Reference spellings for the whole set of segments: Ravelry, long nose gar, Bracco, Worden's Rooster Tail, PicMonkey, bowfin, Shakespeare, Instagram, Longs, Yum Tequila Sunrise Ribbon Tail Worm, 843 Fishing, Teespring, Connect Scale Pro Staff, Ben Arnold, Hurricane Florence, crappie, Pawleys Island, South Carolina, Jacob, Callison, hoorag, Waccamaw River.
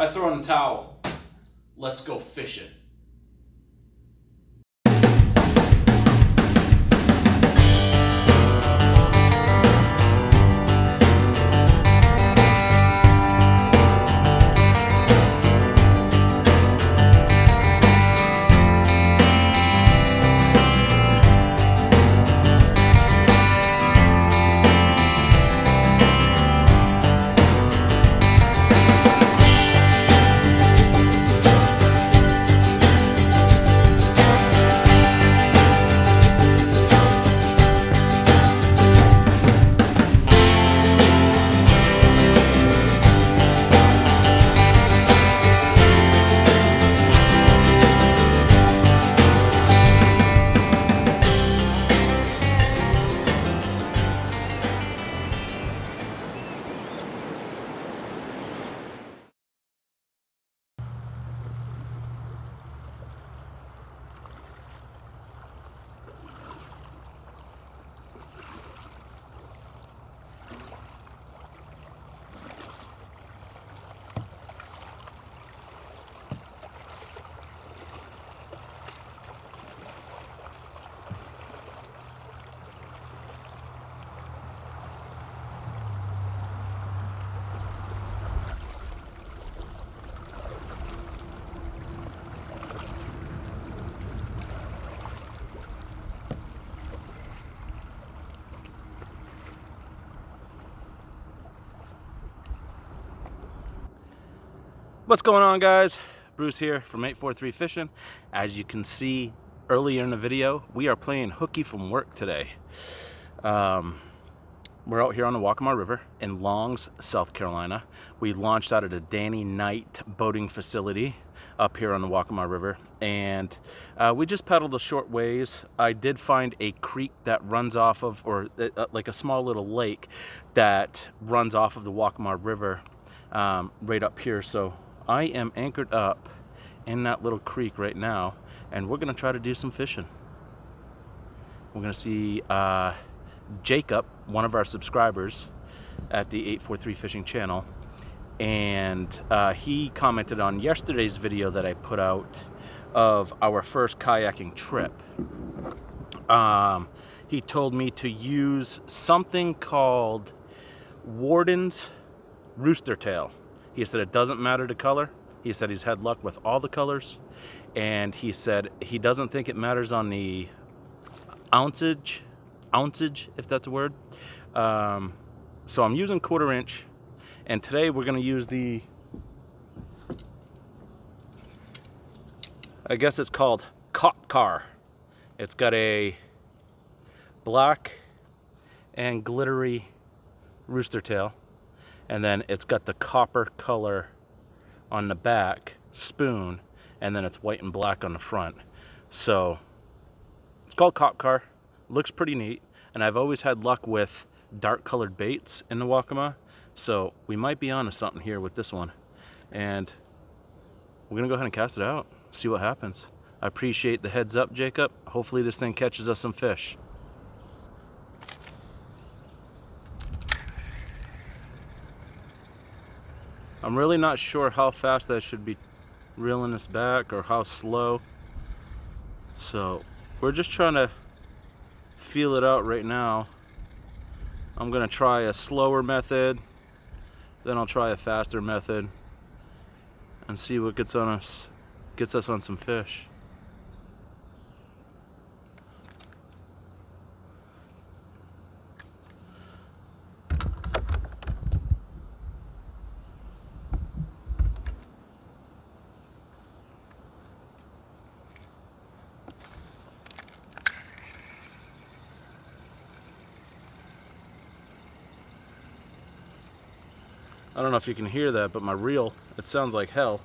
I throw in the towel. Let's go fishing. What's going on, guys? Bruce here from 843 Fishing. As you can see earlier in the video, we are playing hooky from work today. We're out here on the Waccamaw River in Longs, South Carolina. We launched out at a Danny Knight boating facility up here on the Waccamaw River, and we just paddled a short ways. I did find a creek that runs off of, or like a small little lake that runs off of the Waccamaw River right up here. So I am anchored up in that little creek right now, and we're gonna try to do some fishing. We're gonna see Jacob, one of our subscribers at the 843 Fishing channel, and he commented on yesterday's video that I put out of our first kayaking trip. He told me to use something called Worden's Rooster Tail. He said it doesn't matter the color. He said he's had luck with all the colors, and he said he doesn't think it matters on the ounceage, if that's a word. So I'm using 1/4 inch, and today we're gonna use the, I guess it's called Cop Car. It's got a black and glittery rooster tail, and then it's got the copper color on the back, spoon, and then it's white and black on the front. So it's called Cop Car, looks pretty neat, and I've always had luck with dark colored baits in the Waccamaw, so we might be onto something here with this one. And we're gonna go ahead and cast it out, see what happens. I appreciate the heads up, Jacob. Hopefully this thing catches us some fish. I'm really not sure how fast I should be reeling this back or how slow. So we're just trying to feel it out right now. I'm gonna try a slower method, then I'll try a faster method and see what gets us on some fish. I don't know if you can hear that, but my reel, it sounds like hell.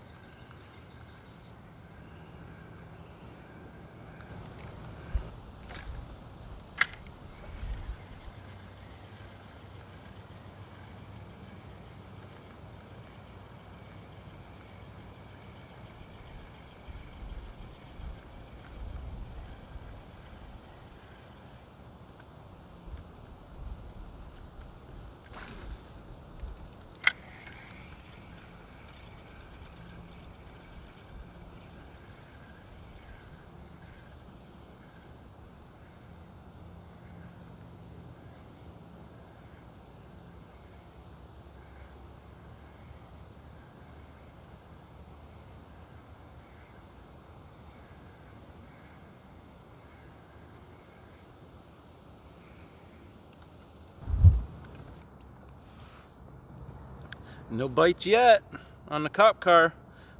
No bites yet on the cop car.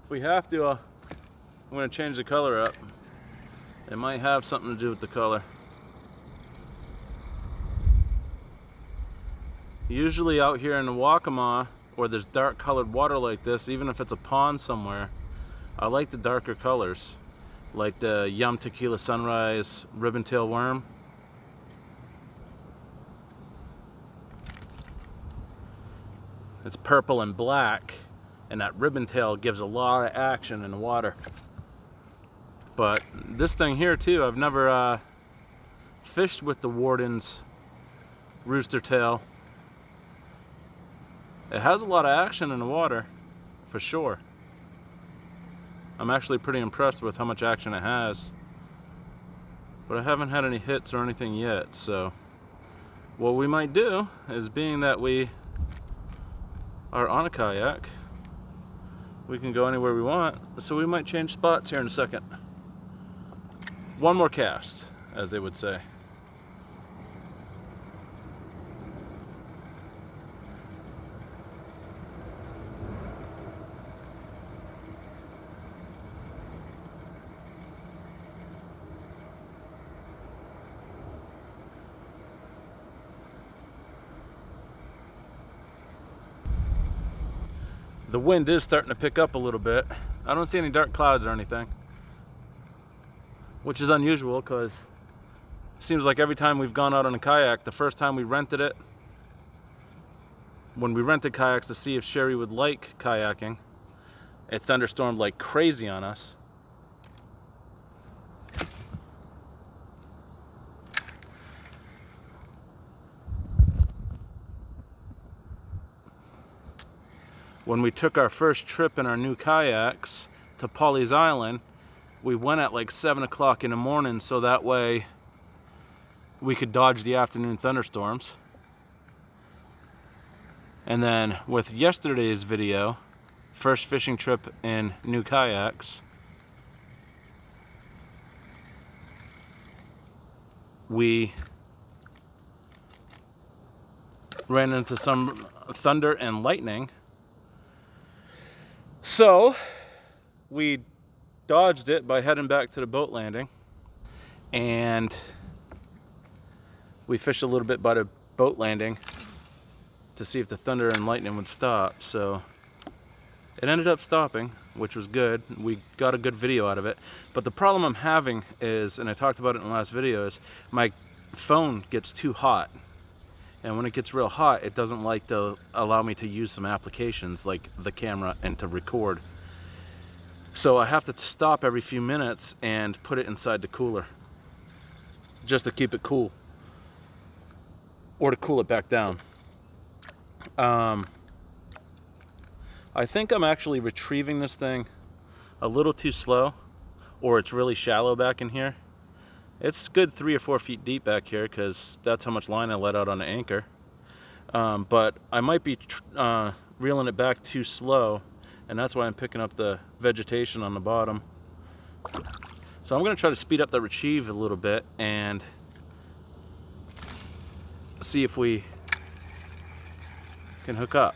If we have to, I'm going to change the color up. It might have something to do with the color. Usually out here in the Waccamaw, where there's dark colored water like this, even if it's a pond somewhere, I like the darker colors, like the Yum Tequila Sunrise Ribbon Tail Worm. It's purple and black, and that ribbon tail gives a lot of action in the water. But this thing here too, I've never fished with the Worden's Rooster Tail. It has a lot of action in the water, for sure. I'm actually pretty impressed with how much action it has. But I haven't had any hits or anything yet, so what we might do is, being that we are on a kayak, we can go anywhere we want, so we might change spots here in a second. One more cast, as they would say. The wind is starting to pick up a little bit. I don't see any dark clouds or anything, which is unusual because it seems like every time we've gone out on a kayak, the first time we rented it, when we rented kayaks to see if Sherry would like kayaking, it thunderstormed like crazy on us. When we took our first trip in our new kayaks to Pawleys Island, we went at like 7 o'clock in the morning so that way we could dodge the afternoon thunderstorms. And then with yesterday's video, first fishing trip in new kayaks, we ran into some thunder and lightning. So we dodged it by heading back to the boat landing, and we fished a little bit by the boat landing to see if the thunder and lightning would stop. So it ended up stopping, which was good. We got a good video out of it. But the problem I'm having is, and I talked about it in the last video, is my phone gets too hot. And when it gets real hot, it doesn't like to allow me to use some applications like the camera and to record. So I have to stop every few minutes and put it inside the cooler just to keep it cool, or to cool it back down. I think I'm actually retrieving this thing a little too slow, or it's really shallow back in here. It's good 3 or 4 feet deep back here because that's how much line I let out on the anchor. But I might be reeling it back too slow, and that's why I'm picking up the vegetation on the bottom. So I'm going to try to speed up the retrieve a little bit and see if we can hook up.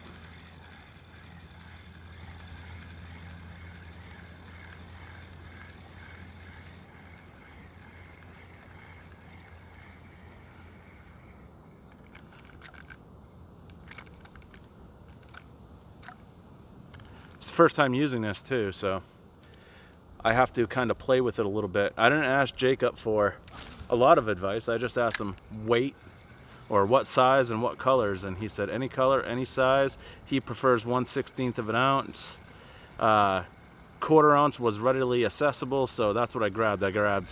First time using this too, so I have to kind of play with it a little bit. I didn't ask Jacob for a lot of advice. I just asked him weight, or what size and what colors, and he said any color, any size. He prefers 1/16 of an ounce. Quarter ounce was readily accessible, so that's what I grabbed. I grabbed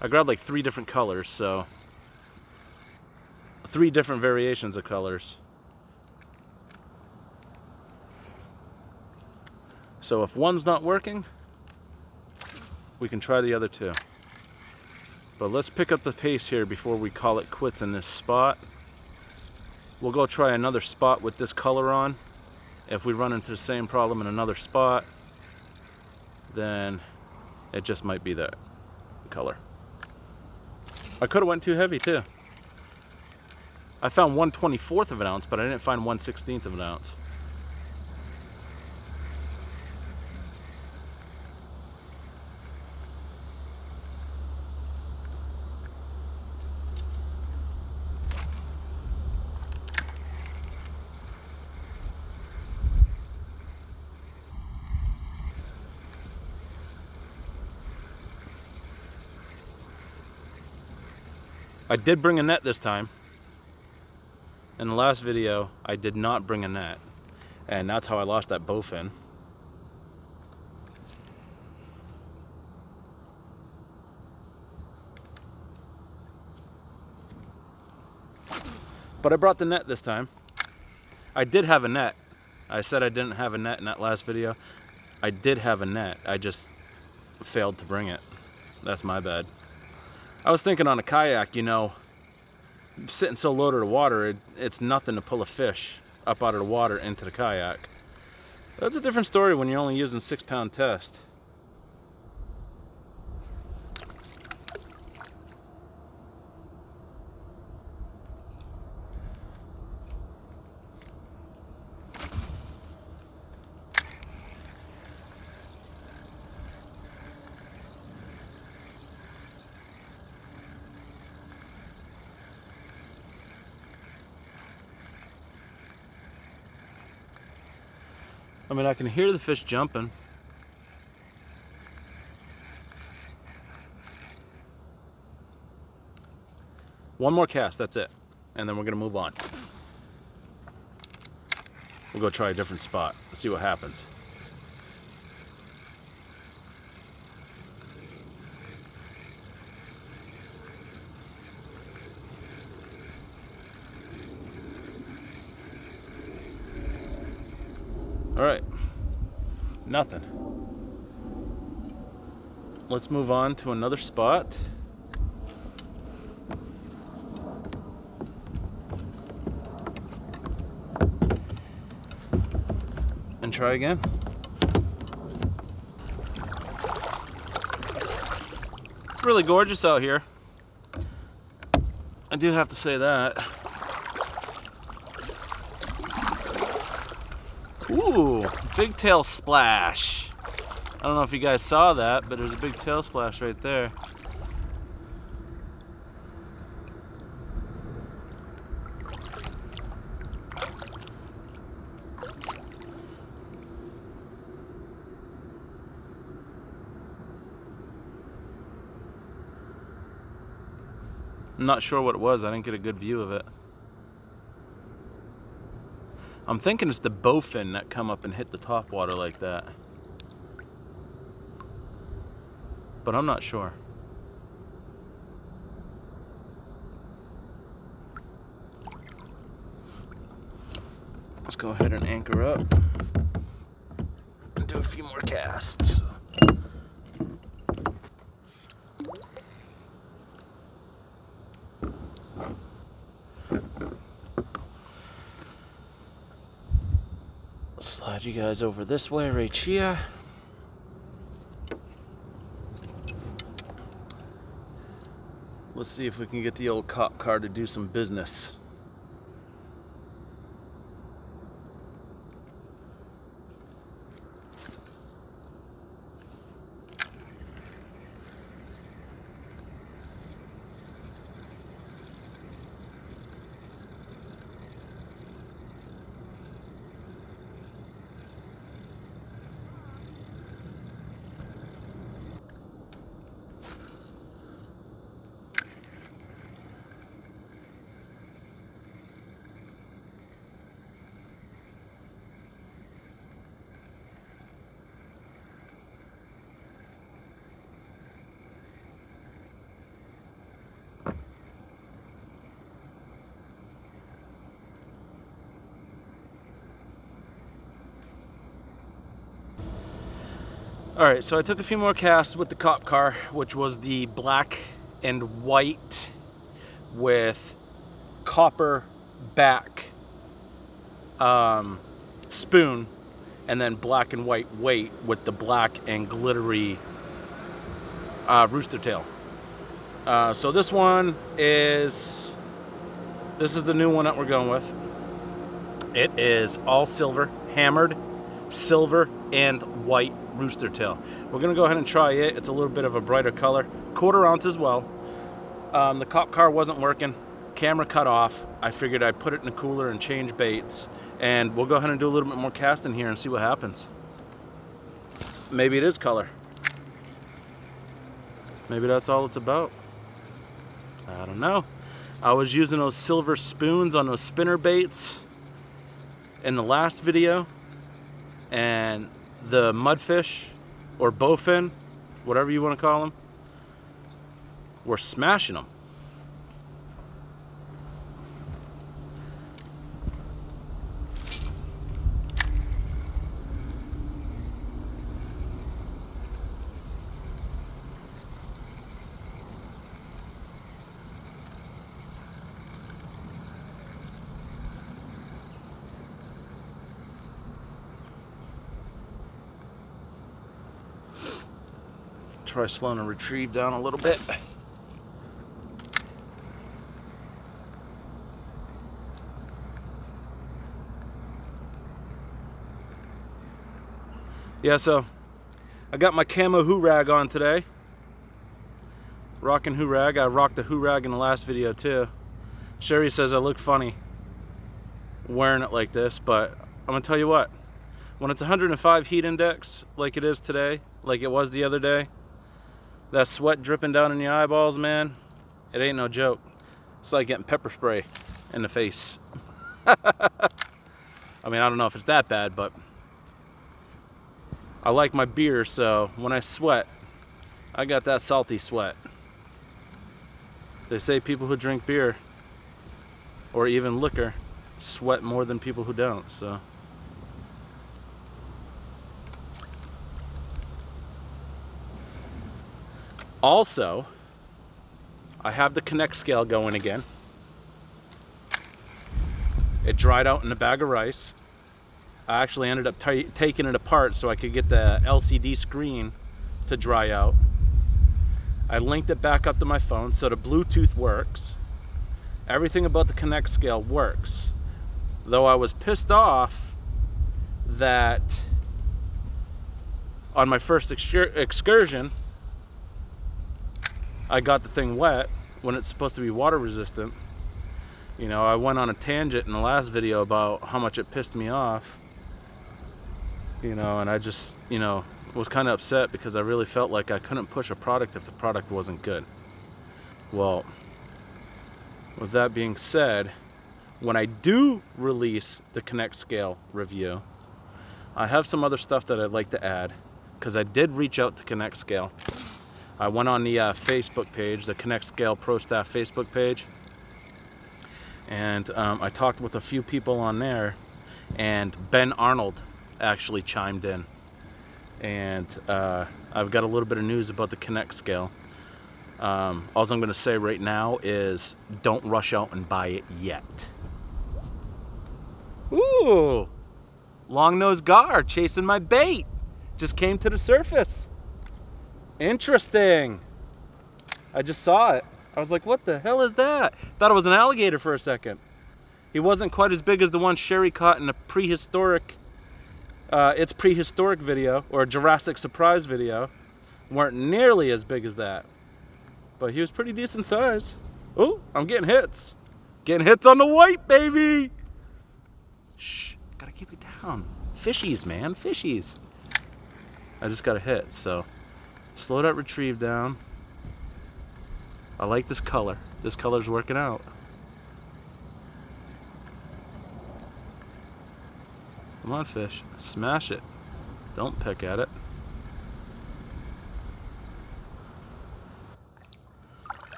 like 3 different colors, so 3 different variations of colors. So if one's not working, we can try the other 2. But let's pick up the pace here before we call it quits in this spot. We'll go try another spot with this color on. If we run into the same problem in another spot, then it just might be that color. I could have went too heavy too. I found 1/24 of an ounce, but I didn't find 1/16 of an ounce. I did bring a net this time. In the last video, I did not bring a net, and that's how I lost that bowfin. But I brought the net this time. I did have a net. I said I didn't have a net in that last video. I did have a net. I just failed to bring it. That's my bad. I was thinking on a kayak, you know, sitting so low to the water, it's nothing to pull a fish up out of the water into the kayak. That's a different story when you're only using 6-pound test. I mean, I can hear the fish jumping. One more cast, that's it. And then we're gonna move on. We'll go try a different spot, see what happens. All right, nothing. Let's move on to another spot. And try again. It's really gorgeous out here. I do have to say that. Ooh, big tail splash. I don't know if you guys saw that, but there's a big tail splash right there. I'm not sure what it was. I didn't get a good view of it. I'm thinking it's the bowfin that come up and hit the top water like that. But I'm not sure. Let's go ahead and anchor up and do a few more casts. Slide you guys over this way right here. Let's see if we can get the old cop car to do some business. All right, so I took a few more casts with the cop car, which was the black and white with copper back spoon, and then black and white weight with the black and glittery rooster tail. So this one is This is the new one that we're going with. It is all silver, hammered, silver, and white rooster tail. We're gonna go ahead and try it. It's a little bit of a brighter color. Quarter-ounce as well. The cop car wasn't working. Camera cut off. I figured I'd put it in a cooler and change baits, and we'll go ahead and do a little bit more casting here and see what happens. Maybe it is color. Maybe that's all it's about. I don't know. I was using those silver spoons on those spinner baits in the last video, and the mudfish or bowfin, whatever you want to call them, were smashing them. Try slowing the retrieve down a little bit. Yeah, so I got my camo hoorag on today. Rocking hoorag. I rocked the hoorag in the last video too. Sherry says I look funny wearing it like this, but I'm gonna tell you what. When it's 105 heat index, like it is today, like it was the other day, that sweat dripping down in your eyeballs, man, it ain't no joke. It's like getting pepper spray in the face. I mean, I don't know if it's that bad, but I like my beer, so when I sweat, I got that salty sweat. They say people who drink beer or even liquor sweat more than people who don't, so. Also, I have the Connect Scale going again. It dried out in a bag of rice. I actually ended up taking it apart so I could get the LCD screen to dry out. I linked it back up to my phone, so the Bluetooth works. Everything about the Connect Scale works. Though I was pissed off that on my first excursion, I got the thing wet when it's supposed to be water resistant. You know, I went on a tangent in the last video about how much it pissed me off. You know, and I just, you know, was kind of upset because I really felt like I couldn't push a product if the product wasn't good. Well, with that being said, when I do release the Connect Scale review, I have some other stuff that I'd like to add because I did reach out to Connect Scale. I went on the Facebook page, the Connect Scale Pro Staff Facebook page, and I talked with a few people on there, and Ben Arnold actually chimed in. And I've got a little bit of news about the Connect Scale. All I'm going to say right now is don't rush out and buy it yet. Ooh! Long-nosed gar chasing my bait! Just came to the surface. Interesting. I just saw it. I was like, what the hell is that? Thought it was an alligator for a second. He wasn't quite as big as the one Sherry caught in a prehistoric, its prehistoric video, or a Jurassic surprise video. Weren't nearly as big as that. But he was pretty decent size. Oh, I'm getting hits. Getting hits on the white, baby. Shh, gotta keep it down. Fishies, man, fishies. I just got a hit, so. Slow that retrieve down. I like this color. This color's working out. Come on, fish. Smash it. Don't pick at it.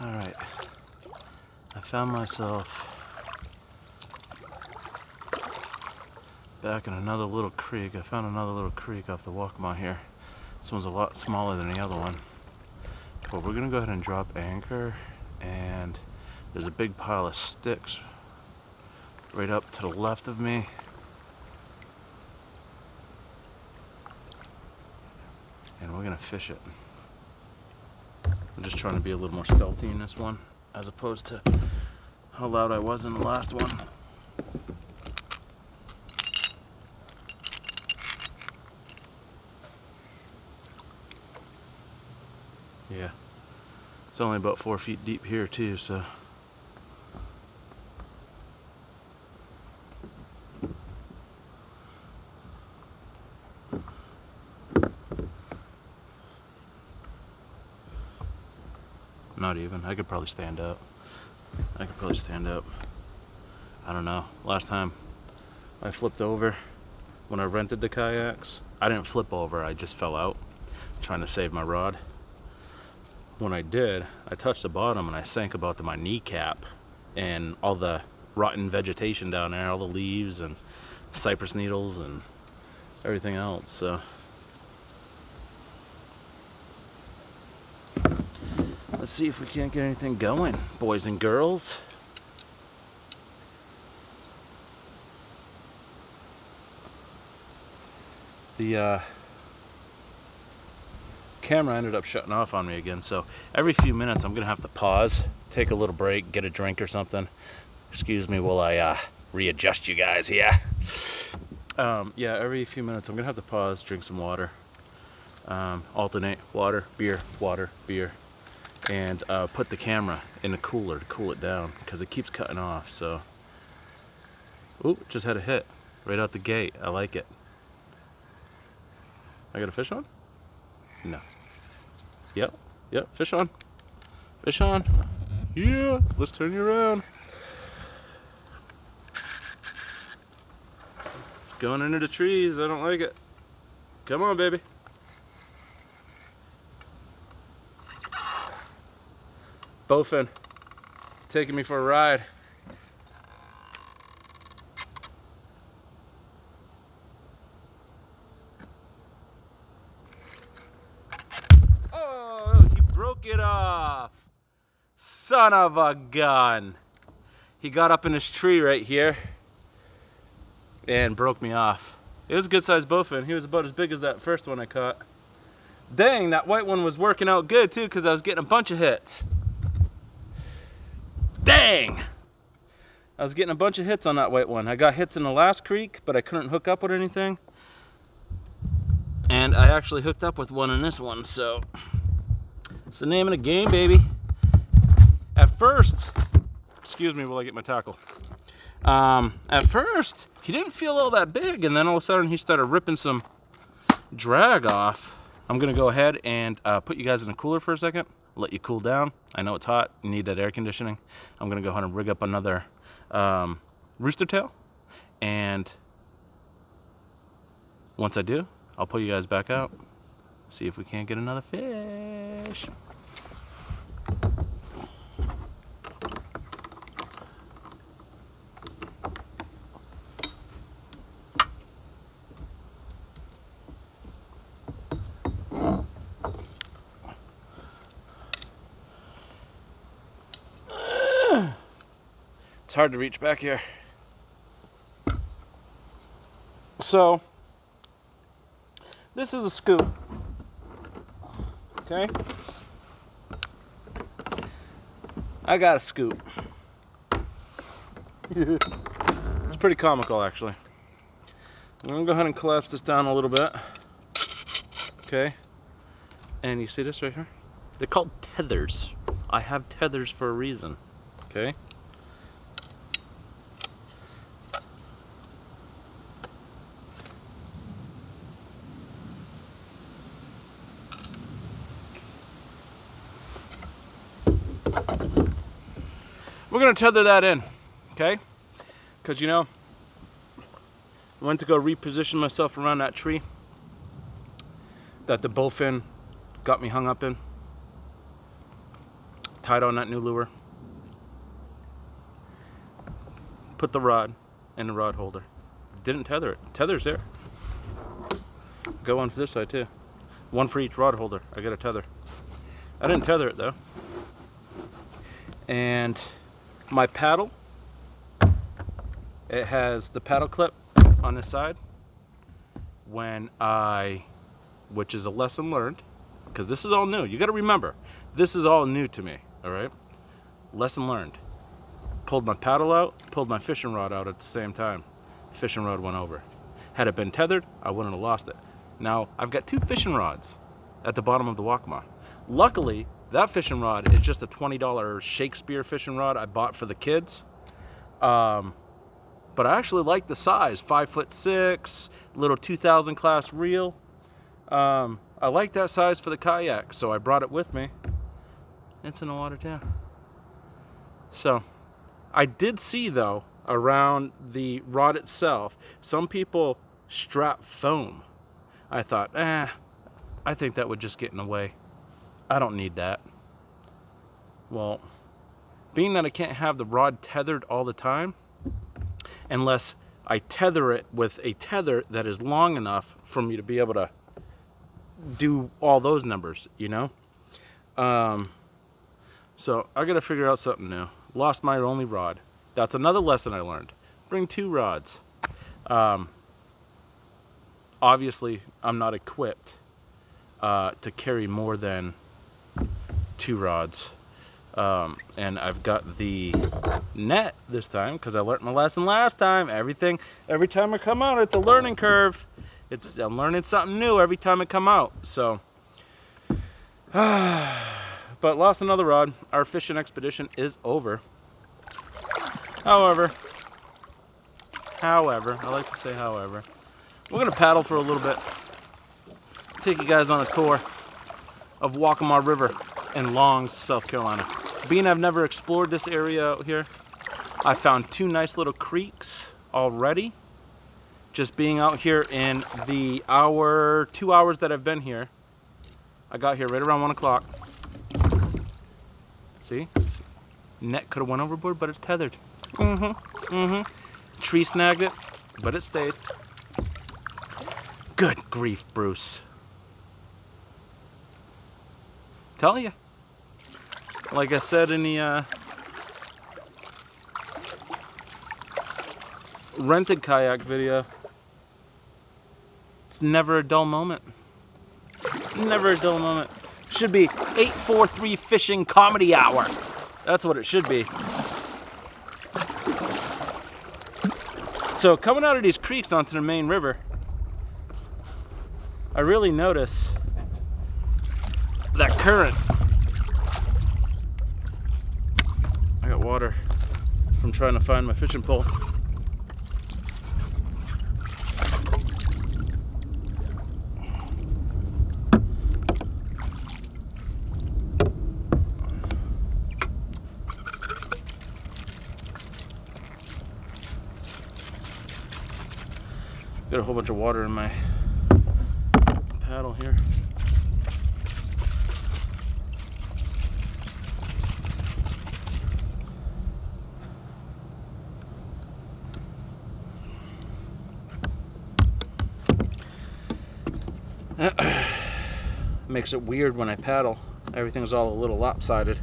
All right. I found myself back in another little creek. I found another little creek off the Waccamaw here. This one's a lot smaller than the other one, but we're gonna go ahead and drop anchor, and there's a big pile of sticks right up to the left of me. And we're gonna fish it. I'm just trying to be a little more stealthy in this one as opposed to how loud I was in the last one. Yeah, it's only about 4 feet deep here too, so. Not even. I could probably stand up. I could probably stand up. I don't know. Last time I flipped over when I rented the kayaks, I didn't flip over, I just fell out trying to save my rod. When I did, I touched the bottom and I sank about to my kneecap, and all the rotten vegetation down there, all the leaves and cypress needles and everything else. So let's see if we can't get anything going, boys and girls. The camera ended up shutting off on me again, so every few minutes I'm gonna have to pause, take a little break, get a drink or something. Excuse me while I readjust you guys here. Yeah, every few minutes I'm gonna have to pause, drink some water, alternate water, beer, and put the camera in the cooler to cool it down because it keeps cutting off. So, ooh, just had a hit right out the gate. I like it. I got a fish on? No. Yep, yep, fish on. Fish on. Yeah, let's turn you around. It's going into the trees. I don't like it. Come on, baby. Bowfin, taking me for a ride. Son of a gun. He got up in this tree right here and broke me off. It was a good sized bowfin. He was about as big as that first one I caught. Dang, that white one was working out good too because I was getting a bunch of hits. Dang! I was getting a bunch of hits on that white one. I got hits in the last creek, but I couldn't hook up with anything. And I actually hooked up with one in this one, so it's the name of the game, baby. At first, excuse me while I get my tackle. At first, he didn't feel all that big, and then all of a sudden he started ripping some drag off. I'm gonna go ahead and put you guys in the cooler for a second, let you cool down. I know it's hot, you need that air conditioning. I'm gonna go ahead and rig up another rooster tail, and once I do, I'll pull you guys back out, see if we can't get another fish. Hard to reach back here. So this is a scoop, okay? I got a scoop. It's pretty comical, actually. I'm gonna go ahead and collapse this down a little bit, okay? And you see this right here? They're called tethers. I have tethers for a reason, okay? We're gonna tether that in, okay? Because, you know, I went to go reposition myself around that tree that the bowfin got me hung up in, tied on that new lure, put the rod in the rod holder, didn't tether it. Tether's there. Go on for this side too. One for each rod holder. I got a tether. I didn't tether it though. And my paddle, it has the paddle clip on this side. When I, which is a lesson learned, because this is all new. You got to remember, this is all new to me, all right? Lesson learned. Pulled my paddle out, pulled my fishing rod out at the same time. Fishing rod went over. Had it been tethered, I wouldn't have lost it. Now, I've got two fishing rods at the bottom of the Waccamaw. Luckily, that fishing rod is just a $20 Shakespeare fishing rod I bought for the kids. But I actually like the size, 5'6", little 2000 class reel. I like that size for the kayak, so I brought it with me. It's in the water too. So, I did see though, around the rod itself, some people strap foam. I thought, I think that would just get in the way. I don't need that. Well, being that I can't have the rod tethered all the time, unless I tether it with a tether that is long enough for me to be able to do all those numbers, you know? So I gotta figure out something new. Lost my only rod. That's another lesson I learned. Bring two rods. Obviously, I'm not equipped to carry more than two rods. And I've got the net this time because I learned my lesson last time. Every time I come out, it's a learning curve. I'm learning something new every time I come out. So, but lost another rod. Our fishing expedition is over. However, I like to say however, we're gonna paddle for a little bit. Take you guys on a tour of Waccamaw River in Longs, South Carolina. Being I've never explored this area out here, I found two nice little creeks already. Just being out here in the 2 hours that I've been here. I got here right around 1 o'clock. See? Net could have went overboard, but it's tethered. Tree snagged it, but it stayed. Good grief, Bruce. Tell you. Like I said in the rented kayak video, it's never a dull moment. Never a dull moment. Should be 843 Fishing Comedy Hour. That's what it should be. So coming out of these creeks onto the main river, I really notice that current. I got water from trying to find my fishing pole. Got a whole bunch of water in my paddle here. Makes it weird when I paddle. Everything's all a little lopsided.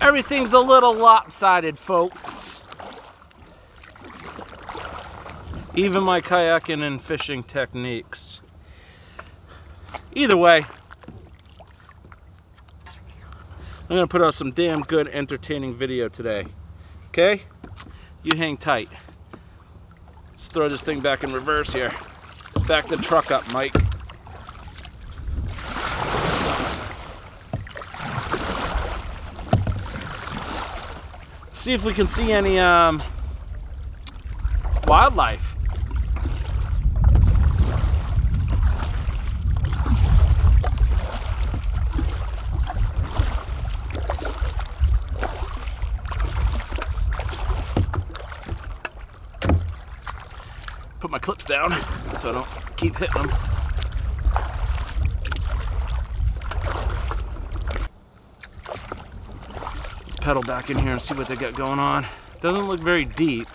Everything's a little lopsided, folks. Even my kayaking and fishing techniques. Either way, I'm gonna put out some damn good entertaining video today. Okay? You hang tight. Let's throw this thing back in reverse here. Back the truck up, Mike. See if we can see any wildlife. Put my clips down so I don't keep hitting them. Pedal back in here and see what they got going on. Doesn't look very deep.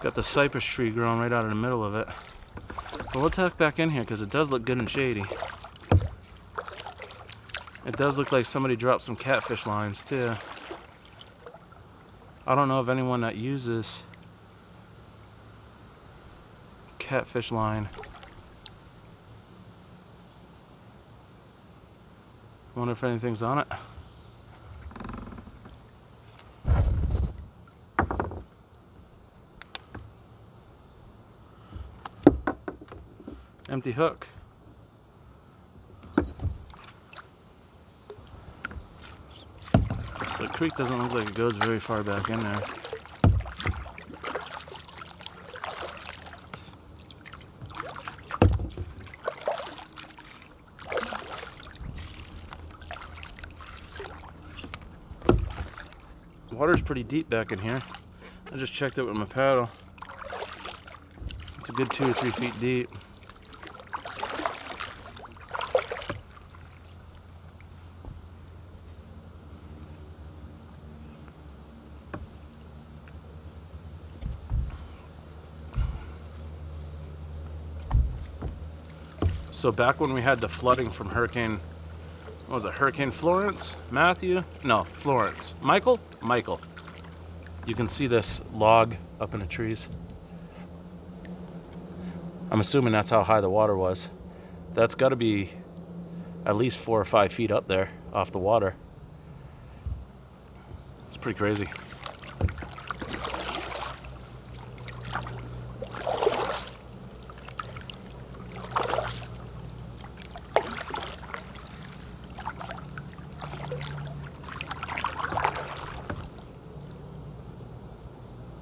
Got the cypress tree growing right out in the middle of it. But we'll tuck back in here because it does look good and shady. It does look like somebody dropped some catfish lines too. I don't know of anyone that uses catfish line Wonder if anything's on it. Empty hook. So the creek doesn't look like it goes very far back in there. Water's pretty deep back in here. I just checked it with my paddle. It's a good 2 or 3 feet deep. So back when we had the flooding from Hurricane, what was it, Hurricane Florence? Matthew? No, Florence. Michael? Michael. You can see this log up in the trees. I'm assuming that's how high the water was. That's got to be at least 4 or 5 feet up there off the water. It's pretty crazy.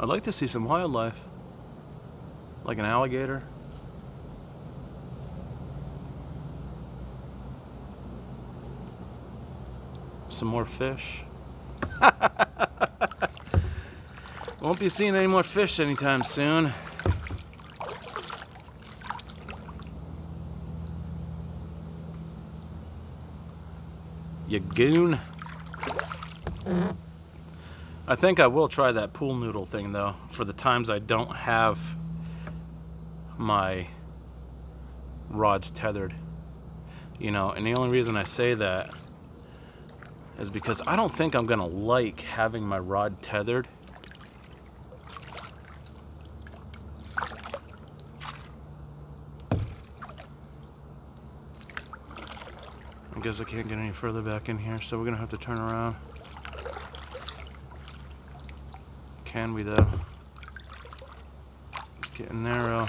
I'd like to see some wildlife, like an alligator. Some more fish. Won't be seeing any more fish anytime soon. You goon. I think I will try that pool noodle thing though, for the times I don't have my rods tethered. You know, and the only reason I say that is because I don't think I'm gonna like having my rod tethered. I guess I can't get any further back in here, so we're gonna have to turn around. Can we though? It's getting narrow.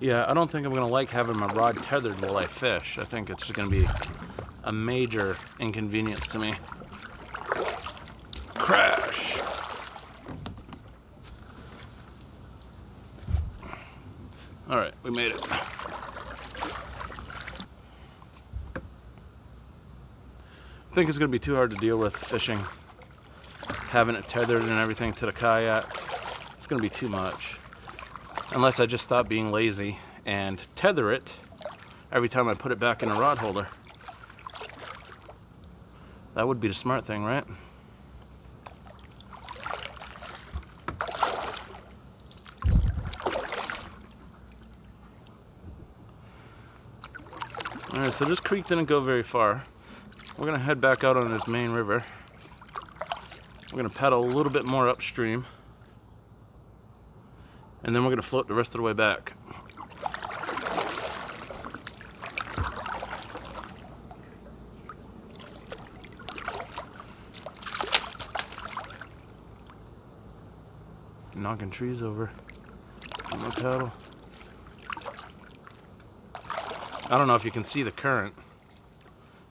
Yeah, I don't think I'm gonna like having my rod tethered while I fish. I think it's gonna be a major inconvenience to me. Crash! All right, we made it. I think it's gonna be too hard to deal with fishing, having it tethered and everything to the kayak. It's gonna be too much. Unless I just stop being lazy and tether it every time I put it back in a rod holder. That would be the smart thing, right? All right, so this creek didn't go very far. We're gonna head back out on this main river. We're gonna paddle a little bit more upstream. And then we're gonna float the rest of the way back. Knocking trees over on my paddle. I don't know if you can see the current.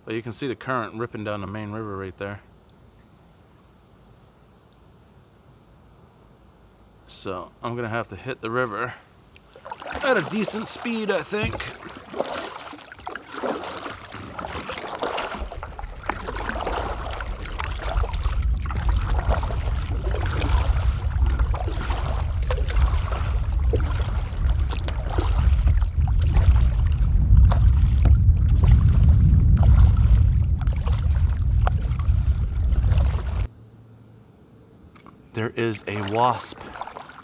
But you can see the current ripping down the main river right there. So I'm gonna have to hit the river at a decent speed, I think. There is a wasp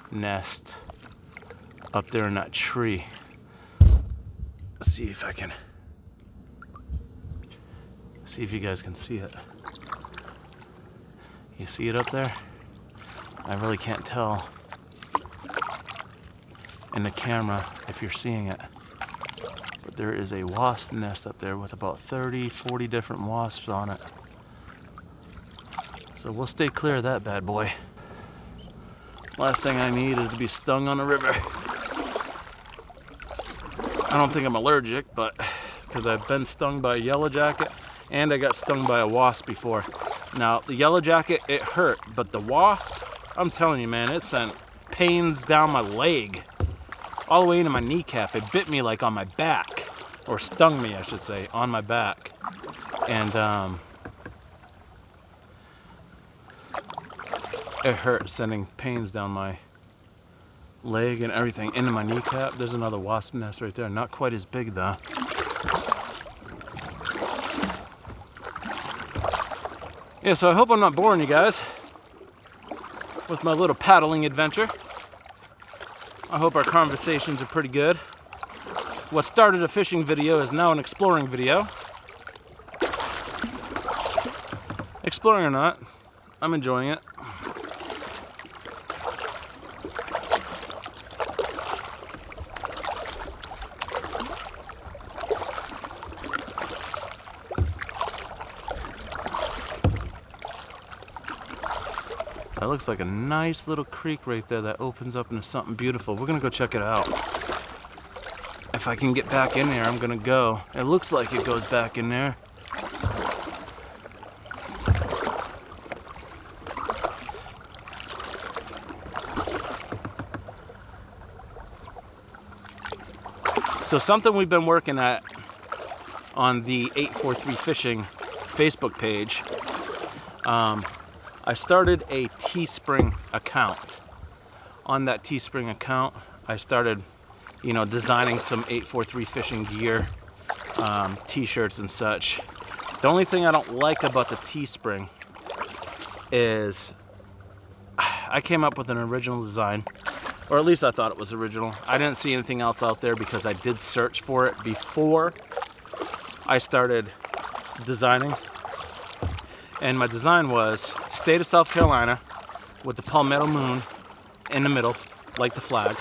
nest up there in that tree. Let's see if I can, see if you guys can see it. You see it up there? I really can't tell. in the camera if you're seeing it. But there is a wasp nest up there with about 30, 40 different wasps on it. So we'll stay clear of that bad boy. Last thing I need is to be stung on a river. I don't think I'm allergic, but because I've been stung by a yellow jacket and I got stung by a wasp before. Now, the yellow jacket, it hurt, but the wasp, I'm telling you, man, it sent pains down my leg, all the way into my kneecap. It bit me like on my back, or stung me, I should say, on my back. And it hurt, sending pains down my leg and everything into my kneecap. There's another wasp nest right there, not quite as big though. Yeah, so I hope I'm not boring you guys with my little paddling adventure. I hope our conversations are pretty good. What started a fishing video is now an exploring video. Exploring or not, I'm enjoying it. That looks like a nice little creek right there that opens up into something beautiful. We're gonna go check it out. If I can get back in there, I'm gonna go. It looks like it goes back in there. So something we've been working at on the 843 Fishing Facebook page, I started a Teespring account. On that Teespring account, I started, you know, designing some 843 Fishing gear, t-shirts and such. The only thing I don't like about the Teespring is I came up with an original design, or at least I thought it was original. I didn't see anything else out there because I did search for it before I started designing. And my design was state of South Carolina with the palmetto moon in the middle, like the flag.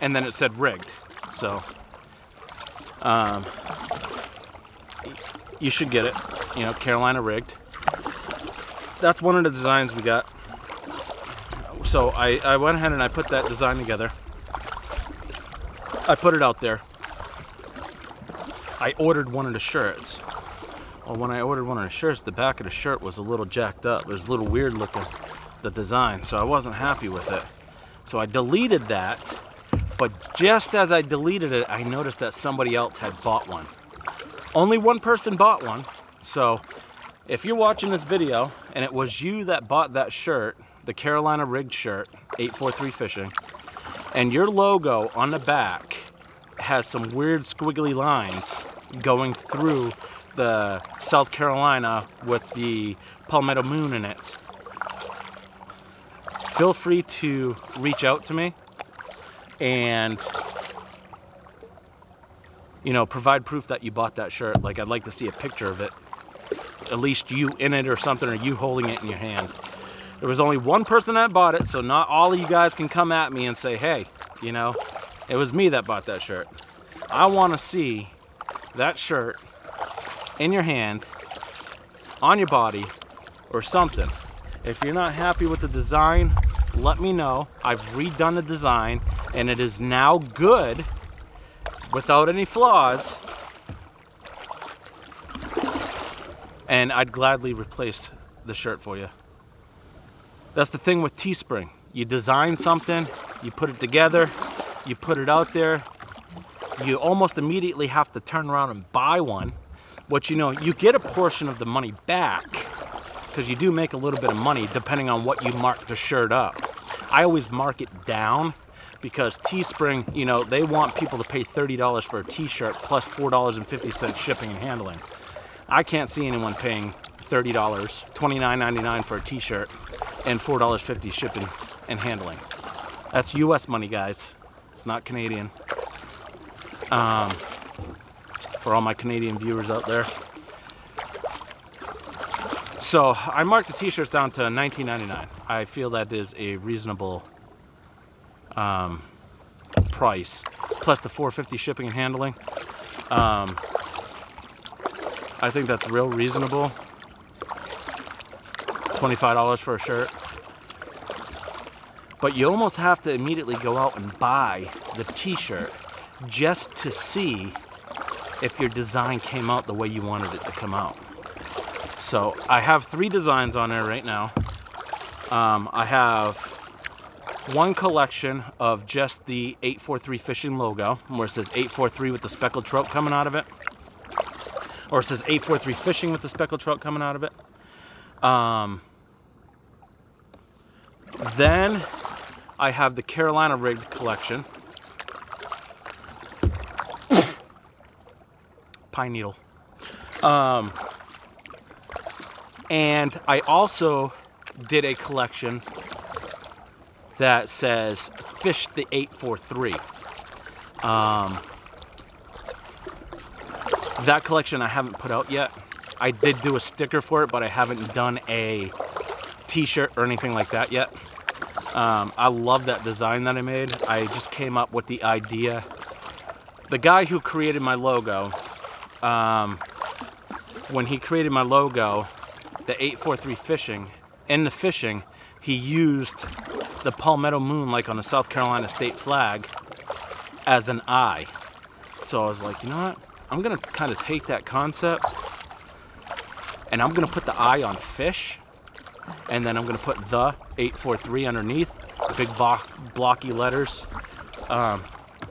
And then it said rigged. So you should get it, you know, Carolina rigged. That's one of the designs we got. So I went ahead and I put that design together. I put it out there. I ordered one of the shirts. Well, when I ordered one of the shirts, the back of the shirt was a little jacked up. It was a little weird looking, the design, so I wasn't happy with it. So I deleted that, but just as I deleted it, I noticed that somebody else had bought one. Only one person bought one, so if you're watching this video and it was you that bought that shirt, the Carolina rigged shirt, 843 Fishing, and your logo on the back has some weird squiggly lines going through the South Carolina with the palmetto moon in it, feel free to reach out to me and, you know, provide proof that you bought that shirt. Like, I'd like to see a picture of it, at least you in it or something, or you holding it in your hand. There was only one person that bought it, so not all of you guys can come at me and say, hey, you know, it was me that bought that shirt. I want to see that shirt in your hand, on your body, or something. If you're not happy with the design, let me know. I've redone the design, and it is now good without any flaws. And I'd gladly replace the shirt for you. That's the thing with Teespring. You design something, you put it together, you put it out there, you almost immediately have to turn around and buy one. But you know, you get a portion of the money back because you do make a little bit of money depending on what you mark the shirt up. I always mark it down because Teespring, you know, they want people to pay $30 for a t-shirt plus $4.50 shipping and handling. I can't see anyone paying $30, $29.99 for a t-shirt and $4.50 shipping and handling. That's US money, guys. It's not Canadian. For all my Canadian viewers out there. So I marked the t-shirts down to $19.99. I feel that is a reasonable price, plus the $4.50 shipping and handling. I think that's real reasonable. $25 for a shirt. But you almost have to immediately go out and buy the t-shirt just to see if your design came out the way you wanted it to come out. So I have 3 designs on there right now. I have one collection of just the 843 Fishing logo, where it says 843 with the speckled trout coming out of it. Or it says 843 Fishing with the speckled trout coming out of it. Then I have the Carolina rigged collection. Pine needle. And I also did a collection that says Fish the 843. That collection I haven't put out yet. I did do a sticker for it, but I haven't done a t-shirt or anything like that yet. I love that design that I made. I just came up with the idea. The guy who created my logo, when he created my logo, the 843 Fishing, in the fishing, he used the palmetto moon, like on the South Carolina state flag, as an eye. So I was like, you know what? I'm gonna kind of take that concept and I'm gonna put the eye on fish, and then I'm gonna put the 843 underneath, big blocky letters.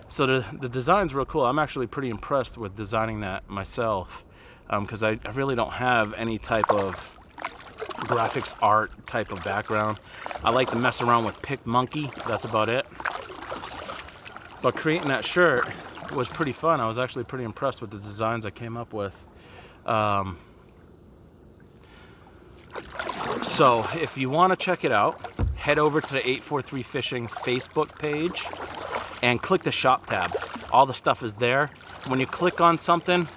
So the design's real cool. I'm actually pretty impressed with designing that myself, because I really don't have any type of graphics art type of background. I like to mess around with PicMonkey, that's about it. But creating that shirt was pretty fun. I was actually pretty impressed with the designs I came up with. So if you want to check it out, head over to the 843 Fishing Facebook page and click the shop tab. All the stuff is there. When you click on something,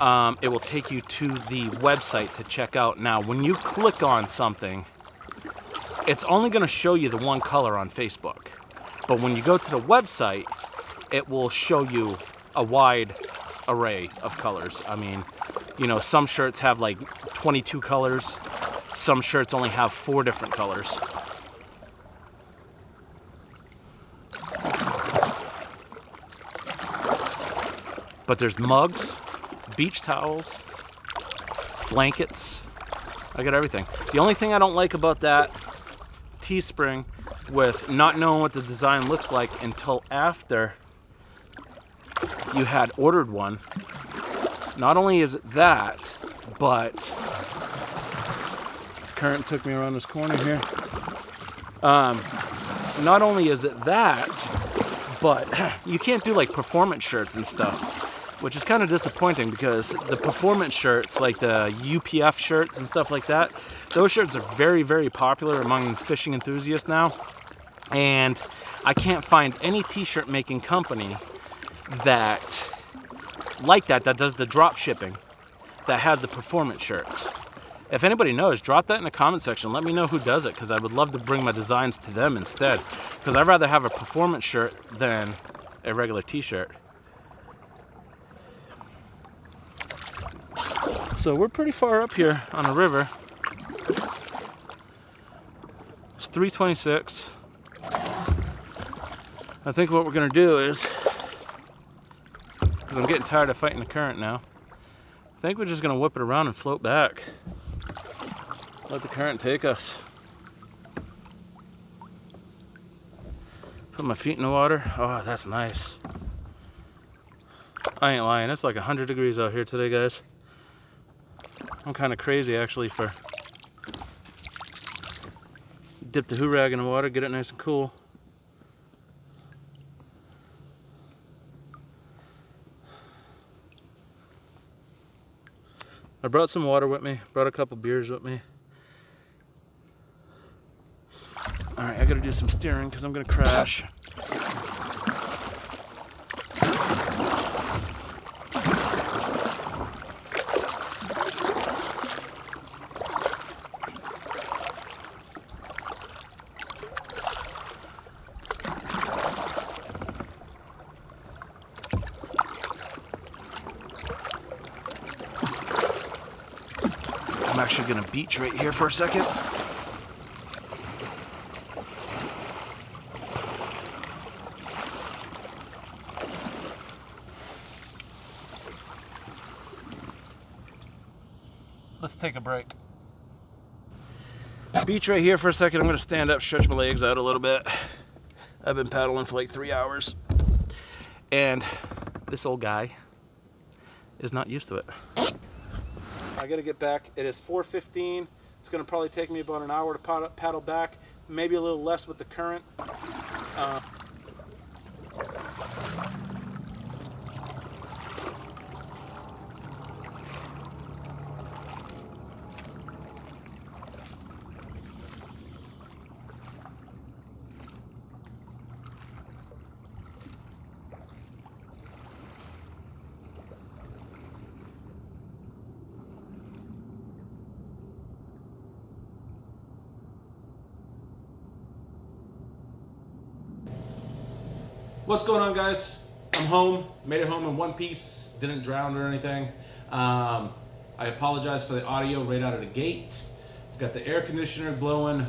it will take you to the website to check out. Now, when you click on something, it's only going to show you the one color on Facebook. But when you go to the website, it will show you a wide array of colors. I mean, you know, some shirts have like 22 colors. Some shirts only have 4 different colors. But there's mugs, beach towels, blankets. I got everything. The only thing I don't like about that Teespring with not knowing what the design looks like until after you had ordered one. Not only is it that, but current took me around this corner here. Not only is it that, but you can't do like performance shirts and stuff, which is kind of disappointing, because the performance shirts, like the UPF shirts and stuff like that, those shirts are very, very popular among fishing enthusiasts now. And I can't find any t-shirt making company that, like that does the drop shipping, that has the performance shirts. If anybody knows, drop that in the comment section. Let me know who does it, because I would love to bring my designs to them instead, because I'd rather have a performance shirt than a regular t-shirt. So we're pretty far up here on the river. It's 326. I think what we're gonna do is, because I'm getting tired of fighting the current now, I think we're just gonna whip it around and float back. Let the current take us. Put my feet in the water. Oh, that's nice. I ain't lying, it's like 100 degrees out here today, guys. I'm kind of crazy, actually, for dip the hoorag in the water, get it nice and cool. I brought some water with me, brought a couple beers with me. All right, I gotta do some steering because I'm gonna crash. actually gonna beach right here for a second. Let's take a break. Beach right here for a second. I'm gonna stand up, stretch my legs out a little bit. I've been paddling for like 3 hours, and this old guy is not used to it. I gotta get back. It is 4:15. It's gonna probably take me about an hour to paddle back, maybe a little less with the current. What's going on, guys? I'm home. Made it home in one piece. Didn't drown or anything. I apologize for the audio right out of the gate. I've got the air conditioner blowing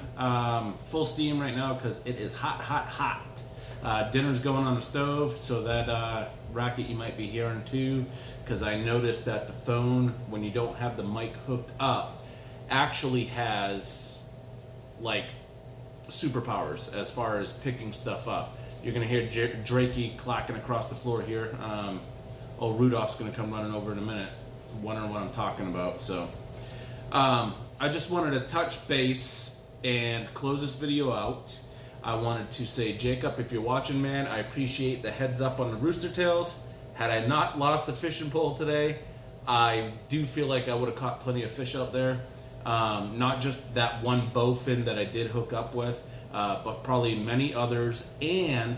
full steam right now because it is hot, hot, hot. Dinner's going on the stove, so that racket you might be hearing too, because I noticed that the phone, when you don't have the mic hooked up, actually has like superpowers as far as picking stuff up. You're gonna hear Drakey clacking across the floor here. Old Rudolph's gonna come running over in a minute, wondering what I'm talking about. So I just wanted to touch base and close this video out. I wanted to say, Jacob, if you're watching, man, I appreciate the heads up on the rooster tails. Had I not lost the fishing pole today, I do feel like I would have caught plenty of fish out there. Not just that one bowfin that I did hook up with, but probably many others and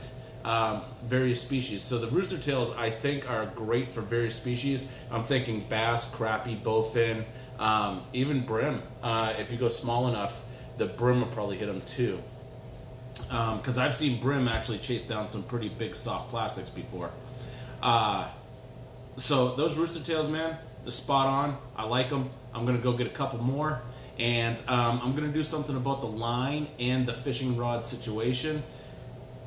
various species. So the rooster tails, I think, are great for various species. I'm thinking bass, crappie, bowfin, even brim. If you go small enough, the brim will probably hit them too. Because I've seen brim actually chase down some pretty big soft plastics before. So those rooster tails, man, they're spot on. I like them. I'm gonna go get a couple more, and I'm gonna do something about the line and the fishing rod situation.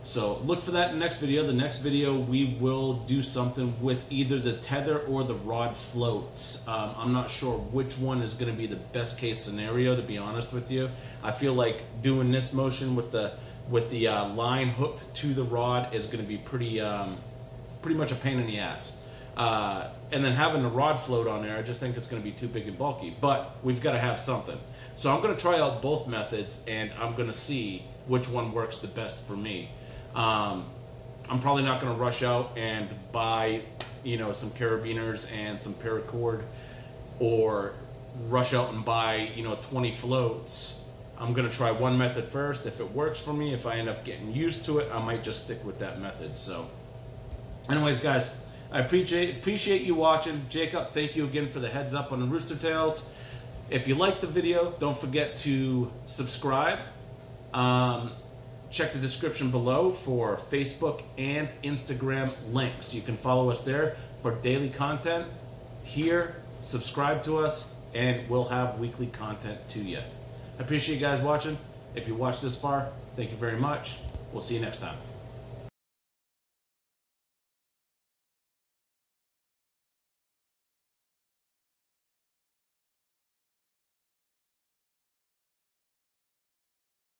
So look for that in the next video. The next video we will do something with either the tether or the rod floats. I'm not sure which one is gonna be the best case scenario, to be honest with you. I feel like doing this motion with the line hooked to the rod is gonna be pretty much a pain in the ass. And then having the rod float on there, I just think it's going to be too big and bulky, but we've got to have something. So I'm going to try out both methods, and I'm going to see which one works the best for me. I'm probably not going to rush out and buy, you know, some carabiners and some paracord, or rush out and buy, you know, 20 floats. I'm going to try one method first. If it works for me, if I end up getting used to it, I might just stick with that method. So anyways, guys, I appreciate you watching. Jacob, thank you again for the heads up on the rooster tails. If you liked the video, don't forget to subscribe. Check the description below for Facebook and Instagram links. You can follow us there for daily content. Here, subscribe to us, and we'll have weekly content to you. I appreciate you guys watching. If you watched this far, thank you very much. We'll see you next time.